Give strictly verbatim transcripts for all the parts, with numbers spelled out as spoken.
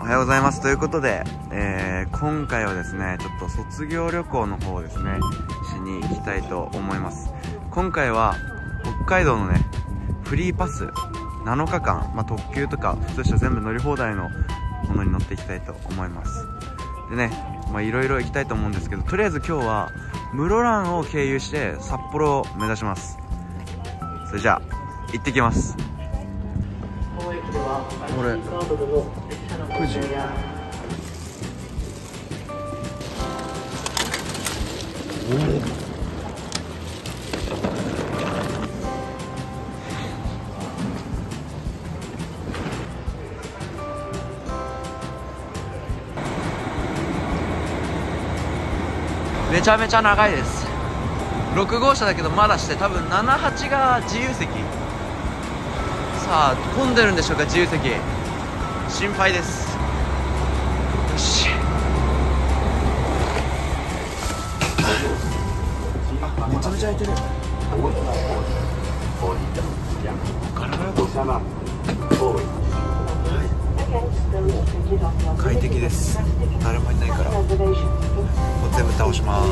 おはようございます。ということで、えー、今回はですね、ちょっと卒業旅行の方をですね、しに行きたいと思います。今回は北海道のね、フリーパスなのかかん、まあ、特急とか普通車全部乗り放題のものに乗っていきたいと思います。でね、まあいろいろ行きたいと思うんですけど、とりあえず今日は室蘭を経由して札幌を目指します。それじゃあ行ってきます。これくじ。おお。めちゃめちゃ長いです。ろくごうしゃだけどまだして、多分ななはちが自由席。さあ混んでるんでしょうか。自由席心配です。よし、あ、めちゃめちゃ空いてる。快適です。誰もいないから全部倒します。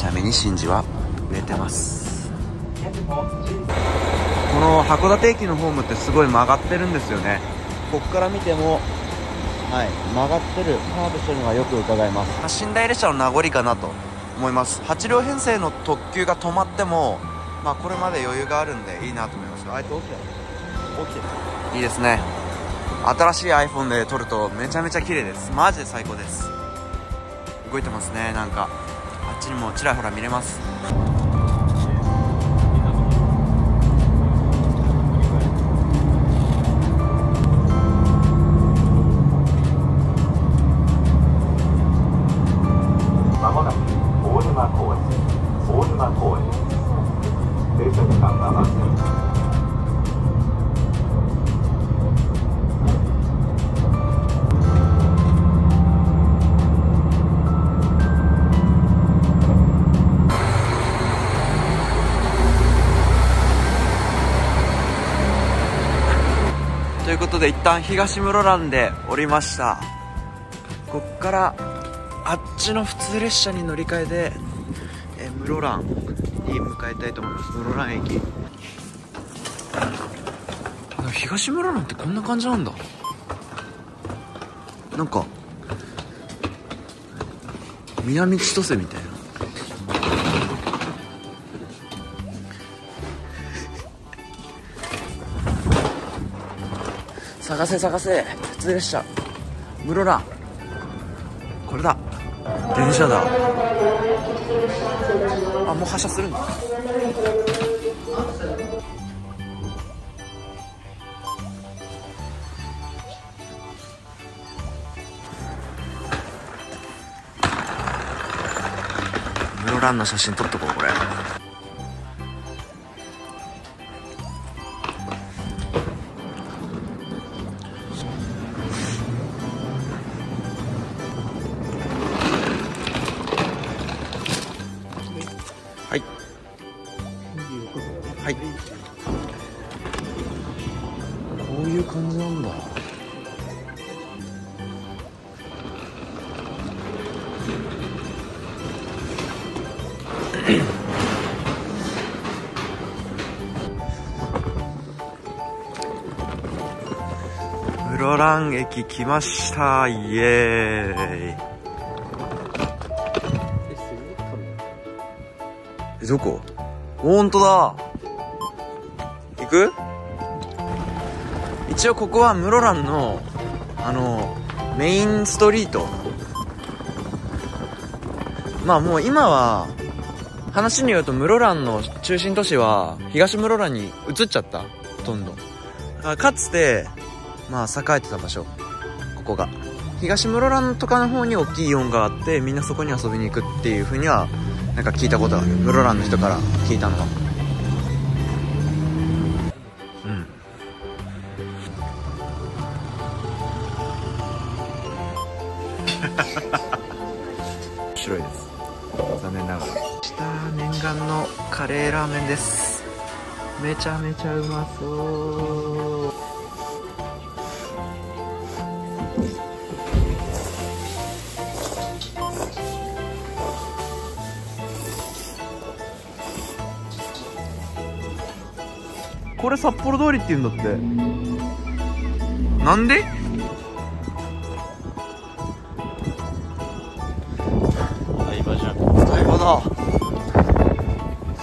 ちなみにシンジは寝てます。この函館駅のホームってすごい曲がってるんですよね。こっから見ても、はい、曲がってる、カーブしてるのがよく伺えます。寝台列車の名残かなと思います。はちりょうへんせいの特急が止まっても、まあ、これまで余裕があるんでいいなと思いました。あいつ起きてる、起きてる、いいですね。新しい アイフォン で撮るとめちゃめちゃ綺麗です。マジで最高です。動いてますね。なんかあっちにもちらほら見れます。まもなく大沼公園、大沼公園停車時間ななふん。ということで一旦東室蘭で降りました。こっからあっちの普通列車に乗り換えで、え室蘭に向かいたいと思います。室蘭駅、あ、東室蘭ってこんな感じなんだ。なんか南千歳みたいな。探せ探せ、普通列車室蘭、これだ、電車だ。あ、もう発車するんだ。室蘭の写真撮っとこう。これはい、こういう感じなんだ。室蘭駅来ました。イエーイ。どこ？ほんとだ。一応ここは室蘭のあのメインストリート。まあもう今は話によると室蘭の中心都市は東室蘭に移っちゃった。ほとんどだからかつてまあ栄えてた場所、ここが東室蘭とかの方に大きいイオンがあって、みんなそこに遊びに行くっていうふうにはなんか聞いたことある。室蘭の人から聞いたのは。面白いです。残念ながら下、念願のカレーラーメンです。めちゃめちゃうまそう。これ札幌通りって言うんだって。なんで台場じゃん。台場だ、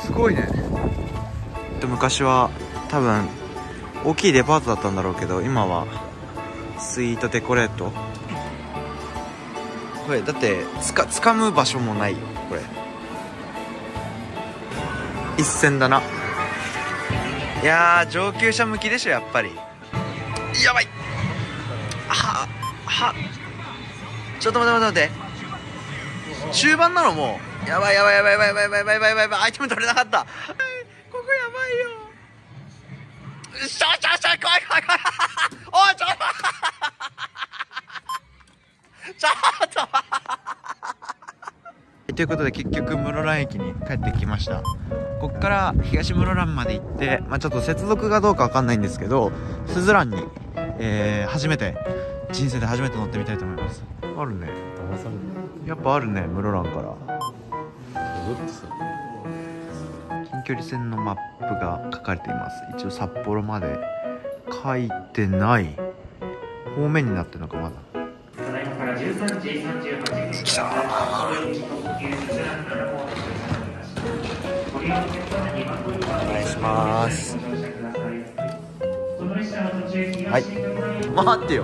すごいね。昔は多分大きいデパートだったんだろうけど、今はスイートデコレート。これだってつか掴む場所もないよ。これ一線だな。いやー、上級者向きでしょやっぱり。やばい、ははちょっと待って待って待って、終盤なのもう。やばいやばいやばいやばいやばいやばいやばいやばい、アイテム取れなかった。ここやばいよ。ちょちょちょ、怖い怖い怖い。おいちょちょっとということで結局室蘭駅に帰ってきました。こっから東室蘭まで行って、まあ、ちょっと接続がどうかわかんないんですけど、すずらんに、えー、初めて人生で初めて乗ってみたいと思います。あるね、騙される。やっぱあるね、室蘭から戻ってさ。近距離線のマップが書かれています。一応札幌まで書いてない方面になってるのか。まだ来た。お願いします。はい、待ってよ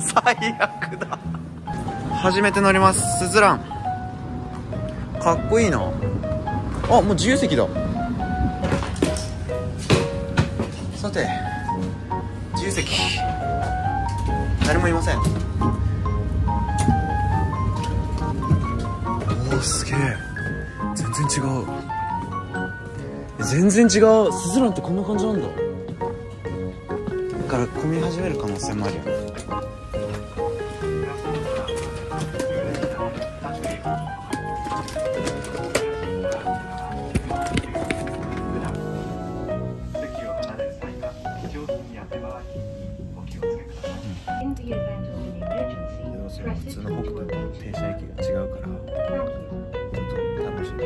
最悪だ。初めて乗ります、すずらん。かっこいいなあ。もう自由席だ。さて自由席、誰もいません。おお、すげえ、全然違う全然違う。すずらんってこんな感じなんだ。だから混み始める可能性もあるよ。普通の北斗と停車駅が違うからちょっと楽しみで、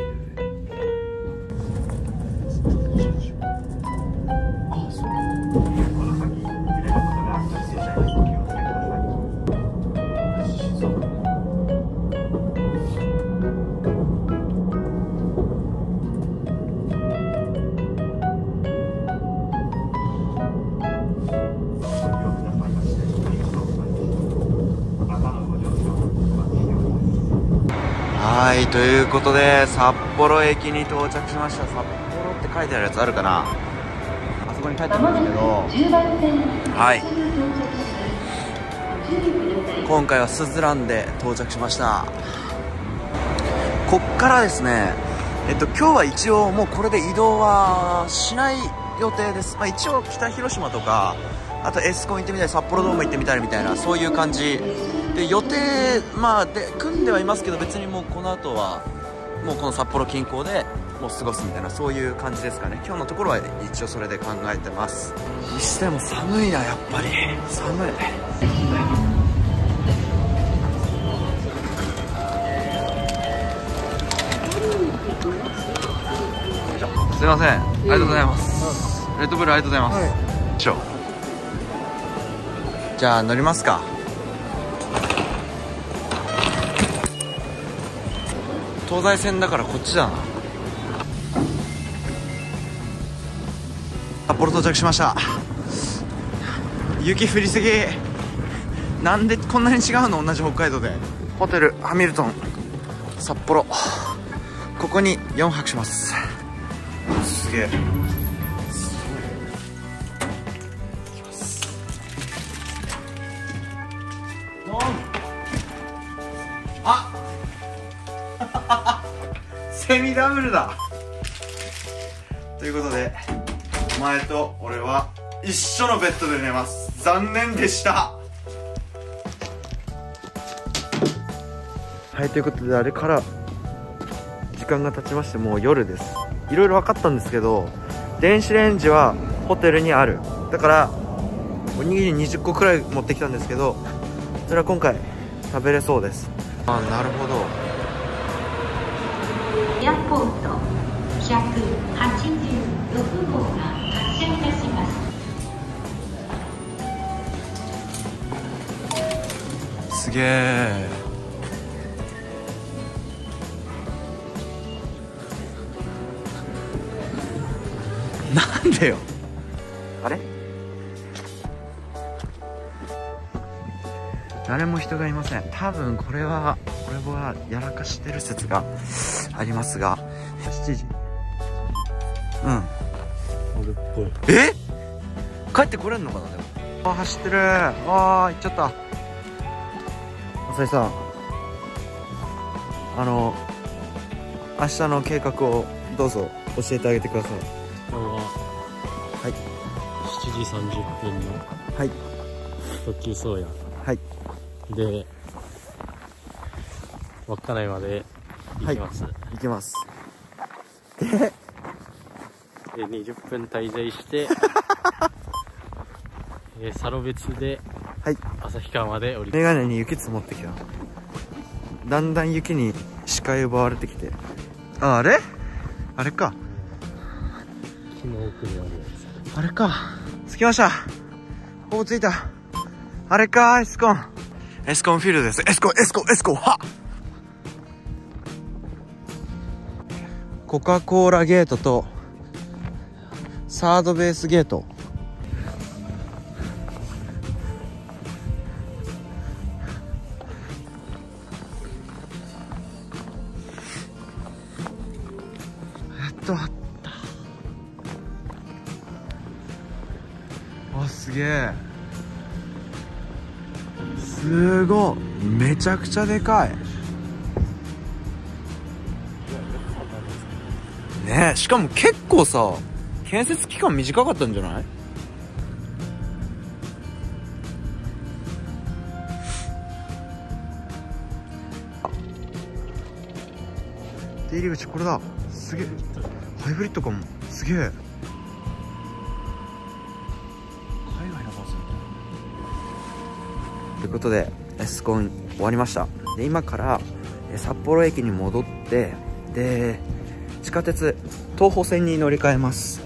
あ、そうはい、ということで札幌駅に到着しました。札幌って書いてあるやつあるかな、あそこに書いてあるんですけど、はい、今回はすずらんで到着しました。こっからですね、えっと、今日は一応もうこれで移動はしない予定です。まあ、一応北広島とか、あとエスコン行ってみたり、札幌ドーム行ってみたりみたいな、そういう感じで予定、まあ、で組んではいますけど、別にもうこの後はもうこの札幌近郊でもう過ごすみたいな、そういう感じですかね。今日のところは一応それで考えてます。にしても寒いな、やっぱり寒い。すいません、ありがとうございます。レッドブルありがとうございます。はい、じゃあ乗りますか。東西線だからこっちだな。札幌到着しました。雪降りすぎ。なんでこんなに違うの、同じ北海道で。ホテルハミルトン札幌、ここによんはくします。すげえ、すごい。いきます。あっセミダブルだということで、お前と俺は一緒のベッドで寝ます。残念でした。はい、ということで、あれから時間が経ちまして、もう夜です。いろいろ分かったんですけど、電子レンジはホテルにある。だからおにぎりにじゅっこくらい持ってきたんですけど、それは今回食べれそうです。あ、なるほど。ポイントろっぴゃくはちじゅうろく号が発車いたします。すげえ。なんでよ。あれ、誰も人がいません。多分これはこれはやらかしてる説がありますが、しちじ、うん、あれっぽい。え、帰ってこれんのかな。でもあ、走ってる。ああ、行っちゃった。浅井さん、あの明日の計画をどうぞ教えてあげてください。今日ははい、しちじさんじゅっぷんのはい特急宗谷はいで稚内まで行きます、はい、行きます。ででにじゅっぷん滞在してえー、サロ別で旭川まで降りて、はい、メガネに雪積もってきた。だんだん雪に視界奪われてきて、あ、あれあれか、木の奥にあるやつ、あれか。着きました。ほぼ着いた。あれか、エスコンエスコンフィールドです。エスコンエスコンエスコンはっ、コカ・コーラゲートとサードベースゲート。やっとあった。わ、すげえ、すごい、めちゃくちゃでかいね。しかも結構さ、建設期間短かったんじゃない？出入り口これだ。すげえ、ハイブリッドかも。すげえ、海外のバス。ということでエスコン終わりました。で、今から札幌駅に戻って、で地下鉄東宝線に乗り換えます。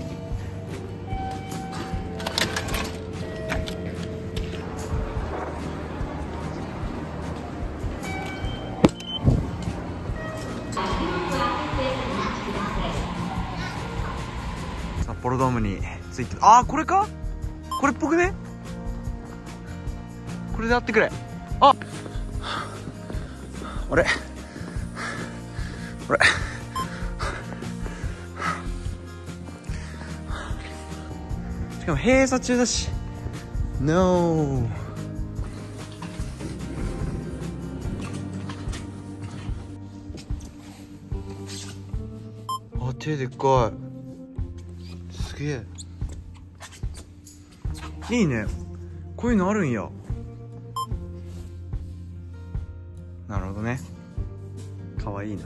札幌ドームに着いて、ああ、これか、これっぽくね。これであってくれ。あっ、あれあれ、でも閉鎖中だし、 ノー。 あ、手でっかい。すげえ、いいね、こういうのあるんや。なるほどね、かわいいな。